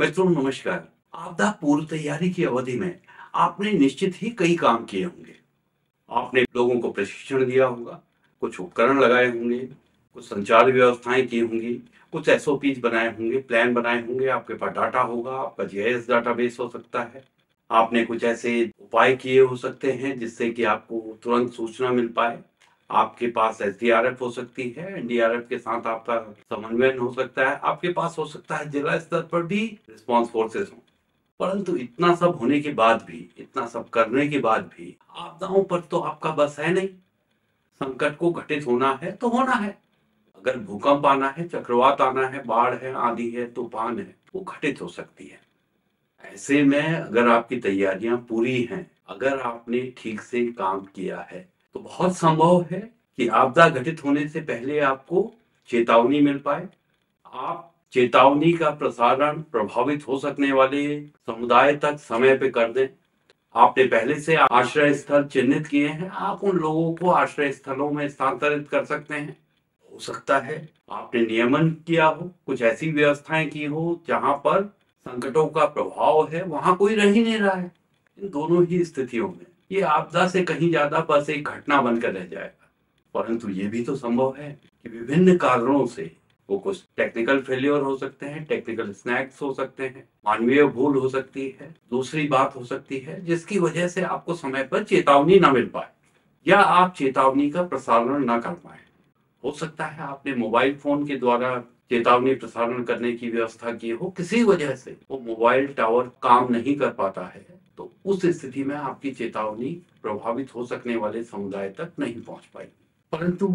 मित्रों नमस्कार। आपदा पूर्व तैयारी की अवधि में आपने निश्चित ही कई काम किए होंगे। आपने लोगों को प्रशिक्षण दिया होगा, कुछ उपकरण लगाए होंगे, कुछ संचार व्यवस्थाएं की होंगी, कुछ एसओपीज बनाए होंगे, प्लान बनाए होंगे। आपके पास डाटा होगा, आपका जीआईएस डाटाबेस हो सकता है। आपने कुछ ऐसे उपाय किए हो सकते हैं जिससे कि आपको तुरंत सूचना मिल पाए। आपके पास एसडीआरएफ हो सकती है, एनडीआरएफ के साथ आपका समन्वयन हो सकता है। आपके पास हो सकता है जिला स्तर पर भी रिस्पांस फोर्सेस हो। परंतु इतना सब होने के बाद भी, इतना सब करने के बाद भी आपदाओं पर तो आपका बस है नहीं। संकट को घटित होना है तो होना है। अगर भूकंप आना है, चक्रवात आना है, बाढ़ है, आंधी है, तूफान है, वो घटित हो सकती है। ऐसे में अगर आपकी तैयारियां पूरी हैं, अगर आपने ठीक से काम किया है, तो बहुत संभव है कि आपदा घटित होने से पहले आपको चेतावनी मिल पाए। आप चेतावनी का प्रसारण प्रभावित हो सकने वाले समुदाय तक समय पे कर दें। आपने पहले से आश्रय स्थल चिन्हित किए हैं, आप उन लोगों को आश्रय स्थलों में स्थानांतरित कर सकते हैं। हो सकता है आपने नियमन किया हो, कुछ ऐसी व्यवस्थाएं की हो जहां पर संकटों का प्रभाव है, वहां कोई रह ही नहीं रहा है। इन दोनों ही स्थितियों में ये आपदा से कहीं ज्यादा बस एक घटना बनकर रह जाएगा। परंतु ये भी तो संभव है कि विभिन्न कारणों से वो कुछ टेक्निकल फेलियर हो सकते हैं, टेक्निकल स्नैक्स हो सकते हैं, मानवीय भूल हो सकती है, दूसरी बात हो सकती है जिसकी वजह से आपको समय पर चेतावनी ना मिल पाए या आप चेतावनी का प्रसारण ना कर पाए। हो सकता है आपने मोबाइल फोन के द्वारा चेतावनी प्रसारण करने की व्यवस्था की हो, किसी वजह से वो मोबाइल टावर काम नहीं कर पाता है, तो उस स्थिति में आपकी चेतावनी प्रभावित हो सकने वाले समुदाय तक नहीं पहुंच पाएगी। परंतु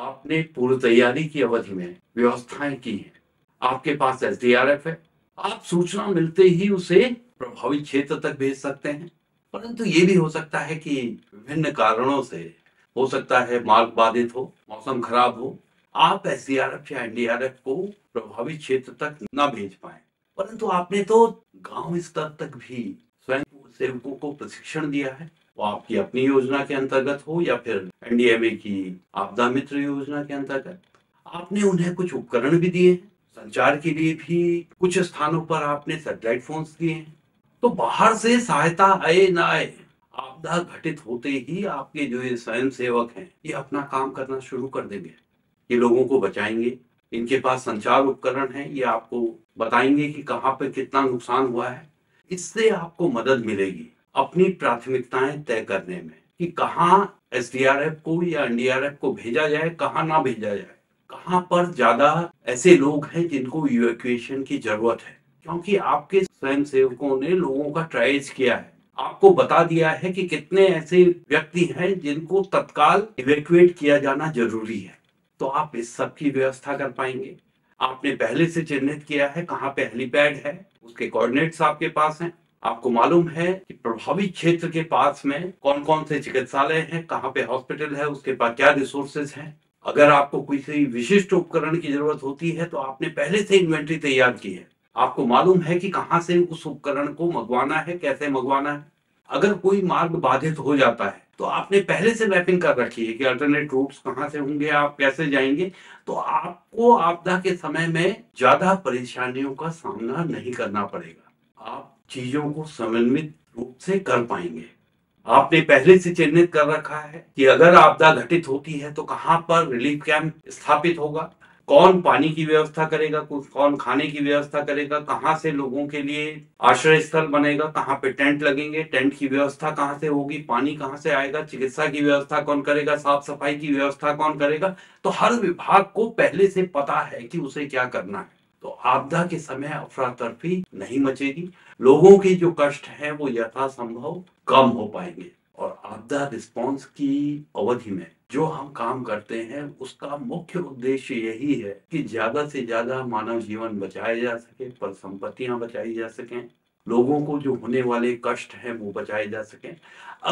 आपने पूर्व तैयारी की अवधि में व्यवस्थाएं की हैं, आपके पास एसडीआरएफ है, आप सूचना मिलते ही उसे प्रभावित क्षेत्र तक भेज सकते हैं। परंतु ये भी हो सकता है कि विभिन्न कारणों से, हो सकता है मार्ग बाधित हो, मौसम खराब हो, आप एसडीआरएफ या एनडीआरएफ को प्रभावित क्षेत्र तक ना भेज पाए। परंतु आपने तो गांव स्तर तक भी स्वयं सेवकों को प्रशिक्षण दिया है, वो आपकी अपनी योजना के अंतर्गत हो या फिर एनडीएमए की आपदा मित्र योजना के अंतर्गत। आपने उन्हें कुछ उपकरण भी दिए हैं, संचार के लिए भी कुछ स्थानों पर आपने सैटेलाइट फोन्स दिए हैं। तो बाहर से सहायता आए ना आए, आपदा घटित होते ही आपके जो ये स्वयं सेवक हैं, ये अपना काम करना शुरू कर देंगे। ये लोगों को बचाएंगे, इनके पास संचार उपकरण है, ये आपको बताएंगे कि कहाँ पर कितना नुकसान हुआ है। इससे आपको मदद मिलेगी अपनी प्राथमिकताएं तय करने में कि कहाँ एसडीआरएफ को या एनडीआरएफ को भेजा जाए, कहाँ ना भेजा जाए, कहाँ पर ज्यादा ऐसे लोग हैं जिनको इवैक्यूएशन की जरूरत है। क्योंकि आपके स्वयंसेवकों ने लोगों का ट्राइज किया है, आपको बता दिया है कि कितने ऐसे व्यक्ति हैं जिनको तत्काल इवैक्यूएट किया जाना जरूरी है। तो आप इस सब की व्यवस्था कर पाएंगे। आपने पहले से चिन्हित किया है कहाँ पे हेलीपैड है, उसके कोऑर्डिनेट्स आपके पास हैं। आपको मालूम है कि प्रभावित क्षेत्र के पास में कौन कौन से चिकित्सालय हैं, कहाँ पे हॉस्पिटल है, उसके पास क्या रिसोर्सेज हैं। अगर आपको किसी विशिष्ट उपकरण की जरूरत होती है तो आपने पहले से इन्वेंट्री तैयार की है, आपको मालूम है कि कहाँ से उस उपकरण को मंगवाना है, कैसे मंगवाना है। अगर कोई मार्ग बाधित हो जाता है तो आपने पहले से मैपिंग कर रखी है कि अल्टरनेट रूट्स कहाँ से होंगे, आप कैसे जाएंगे, तो आपको आपदा के समय में ज्यादा परेशानियों का सामना नहीं करना पड़ेगा। आप चीजों को समन्वित रूप से कर पाएंगे। आपने पहले से चिन्हित कर रखा है कि अगर आपदा घटित होती है तो कहाँ पर रिलीफ कैंप स्थापित होगा, कौन पानी की व्यवस्था करेगा, कौन खाने की व्यवस्था करेगा, कहाँ से लोगों के लिए आश्रय स्थल बनेगा, कहाँ पे टेंट लगेंगे, टेंट की व्यवस्था कहाँ से होगी, पानी कहाँ से आएगा, चिकित्सा की व्यवस्था कौन करेगा, साफ सफाई की व्यवस्था कौन करेगा। तो हर विभाग को पहले से पता है कि उसे क्या करना है। तो आपदा के समय अफरा तफरी नहीं मचेगी, लोगों के जो कष्ट है वो यथासंभव कम हो पाएंगे। और आपदा रिस्पॉन्स की अवधि में जो हम काम करते हैं उसका मुख्य उद्देश्य यही है कि ज्यादा से ज्यादा मानव जीवन बचाया जा सके, परिसंपत्तियां बचाई जा सकें, लोगों को जो होने वाले कष्ट हैं वो बचाए जा सकें।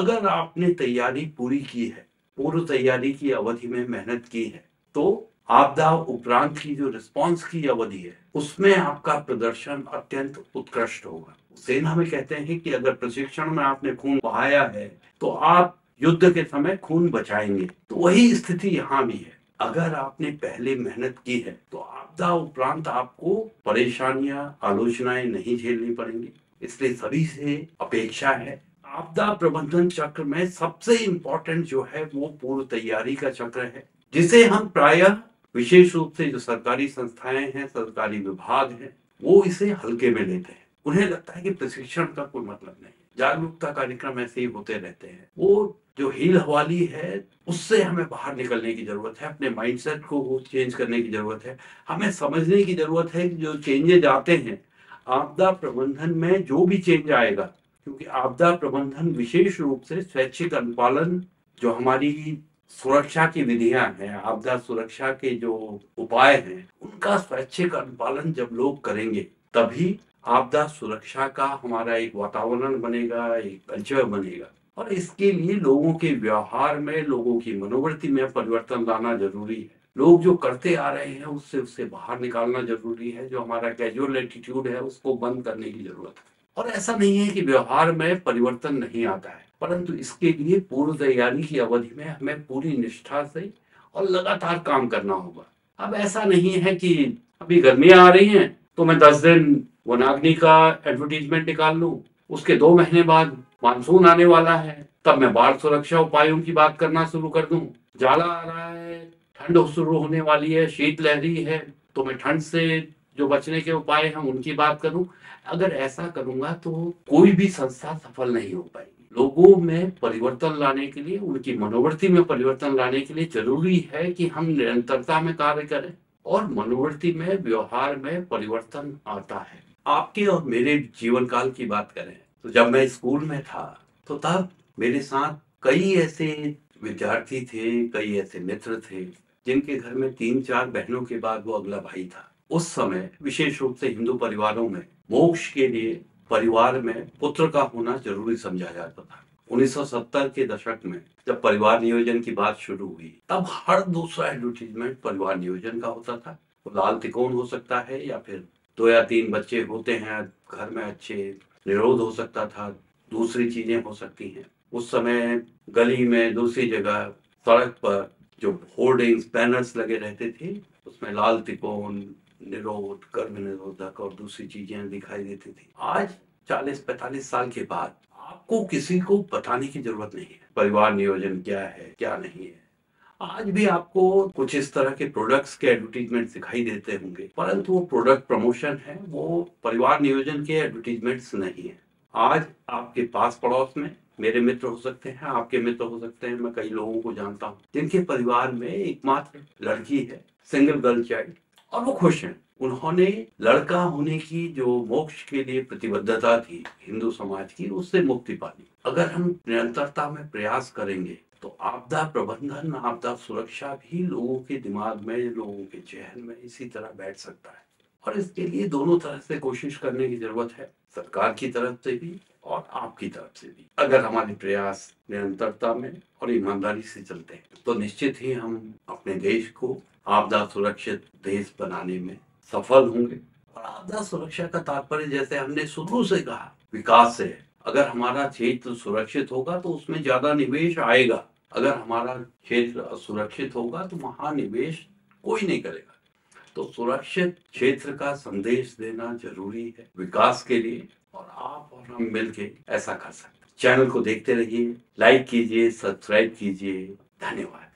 अगर आपने तैयारी पूरी की है, पूर्व तैयारी की अवधि में मेहनत की है, तो आपदा उपरांत की जो रिस्पॉन्स की अवधि है उसमें आपका प्रदर्शन अत्यंत उत्कृष्ट होगा। सेना में कहते हैं कि अगर प्रशिक्षण में आपने खून बहाया है तो आप युद्ध के समय खून बचाएंगे। तो वही स्थिति यहाँ भी है। अगर आपने पहले मेहनत की है तो आपदा उपरांत आपको परेशानियां, आलोचनाएं नहीं झेलनी पड़ेंगी। इसलिए सभी से अपेक्षा है। आपदा प्रबंधन चक्र में सबसे इम्पोर्टेंट जो है वो पूर्व तैयारी का चक्र है, जिसे हम प्रायः विशेष रूप से जो सरकारी संस्थाएं हैं, सरकारी विभाग हैं, वो इसे हल्के में लेते हैं। उन्हें लगता है कि प्रशिक्षण का कोई मतलब नहीं, जागरूकता कार्यक्रम ऐसे ही होते रहते हैं। वो जो हील हवाली है उससे हमें बाहर निकलने की जरूरत है, अपने माइंडसेट को चेंज करने की जरूरत है। हमें समझने की जरूरत है कि जो चेंजेज आते हैं आपदा प्रबंधन में, जो भी चेंज आएगा, क्योंकि आपदा प्रबंधन विशेष रूप से स्वैच्छिक अनुपालन, जो हमारी सुरक्षा की विधियां हैं, आपदा सुरक्षा के जो उपाय हैं, उनका स्वैच्छिक अनुपालन जब लोग करेंगे तभी आपदा सुरक्षा का हमारा एक वातावरण बनेगा, एक कल्चर बनेगा। और इसके लिए लोगों के व्यवहार में, लोगों की मनोवृत्ति में परिवर्तन लाना जरूरी है। लोग जो करते आ रहे हैं उससे बाहर निकालना जरूरी है। जो हमारा कैजुअल एटीट्यूड है उसको बंद करने की जरूरत है। और ऐसा नहीं है कि व्यवहार में परिवर्तन नहीं आता है, परंतु इसके लिए पूर्व तैयारी की अवधि में हमें पूरी निष्ठा से और लगातार काम करना होगा। अब ऐसा नहीं है कि अभी गर्मियां आ रही हैं तो मैं 10 दिन वनाग्नि का एडवर्टीजमेंट निकाल लूं, उसके 2 महीने बाद मानसून आने वाला है तब मैं बाढ़ सुरक्षा उपायों की बात करना शुरू कर दूं। जाला आ रहा है, ठंड शुरू होने वाली है, शीतलहरी है, तो मैं ठंड से जो बचने के उपाय हैं उनकी बात करूं। अगर ऐसा करूंगा तो कोई भी संस्था सफल नहीं हो पाएगी। लोगों में परिवर्तन लाने के लिए, उनकी मनोवृत्ति में परिवर्तन लाने के लिए जरूरी है कि हम निरंतरता में कार्य करें, और मनोवृत्ति में, व्यवहार में परिवर्तन आता है। आपके और मेरे जीवन काल की बात करें तो जब मैं स्कूल में था तो तब मेरे साथ कई ऐसे विद्यार्थी थे, कई ऐसे मित्र थे जिनके घर में 3-4 बहनों के बाद वो अगला भाई था। उस समय विशेष रूप से हिंदू परिवारों में मोक्ष के लिए परिवार में पुत्र का होना जरूरी समझा जाता था। 1970 के दशक में जब परिवार नियोजन की बात शुरू हुई तब हर दूसरा एडवर्टीजमेंट परिवार नियोजन का होता था। वो लाल तिकोन हो सकता है, या फिर 2 या 3 बच्चे होते हैं घर में अच्छे, निरोध हो सकता था, दूसरी चीजें हो सकती हैं। उस समय गली में, दूसरी जगह, सड़क पर जो होर्डिंग्स, बैनर्स लगे रहते थे उसमें लाल तिकोन, निरोध, कर्म निरोधक और दूसरी चीजें दिखाई देती थी। आज 40-45 साल के बाद आपको किसी को बताने की जरूरत नहीं है परिवार नियोजन क्या है, क्या नहीं है। आज भी आपको कुछ इस तरह के प्रोडक्ट्स के एडवर्टीजमेंट दिखाई देते होंगे, परंतु वो प्रोडक्ट प्रमोशन है, वो परिवार नियोजन के एडवर्टीजमेंट्स नहीं है। आज आपके पास पड़ोस में मेरे मित्र हो सकते हैं, आपके मित्र हो सकते हैं। मैं कई लोगों को जानता हूँ जिनके परिवार में एकमात्र लड़की है, सिंगल गर्ल चाइल्ड, और वो खुश हैं। उन्होंने लड़का होने की जो मोक्ष के लिए प्रतिबद्धता थी हिंदू समाज की, उससे मुक्ति पाली। अगर हम निरंतरता में प्रयास करेंगे तो आपदा प्रबंधन, आपदा सुरक्षा भी लोगों के दिमाग में, लोगों के जहन में इसी तरह बैठ सकता है। और इसके लिए दोनों तरह से कोशिश करने की जरूरत है, सरकार की तरफ से भी और आपकी तरफ से भी। अगर हमारे प्रयास निरंतरता में और ईमानदारी से चलते हैं तो निश्चित ही हम अपने देश को आपदा सुरक्षित देश बनाने में सफल होंगे। और आपदा सुरक्षा का तात्पर्य, जैसे हमने शुरू से कहा, विकास से। अगर हमारा क्षेत्र सुरक्षित होगा तो उसमें ज्यादा निवेश आएगा, अगर हमारा क्षेत्र असुरक्षित होगा तो वहां निवेश कोई नहीं करेगा। तो सुरक्षित क्षेत्र का संदेश देना जरूरी है विकास के लिए, और आप और हम मिलके ऐसा कर सकते हैं। चैनल को देखते रहिए, लाइक कीजिए, सब्सक्राइब कीजिए। धन्यवाद।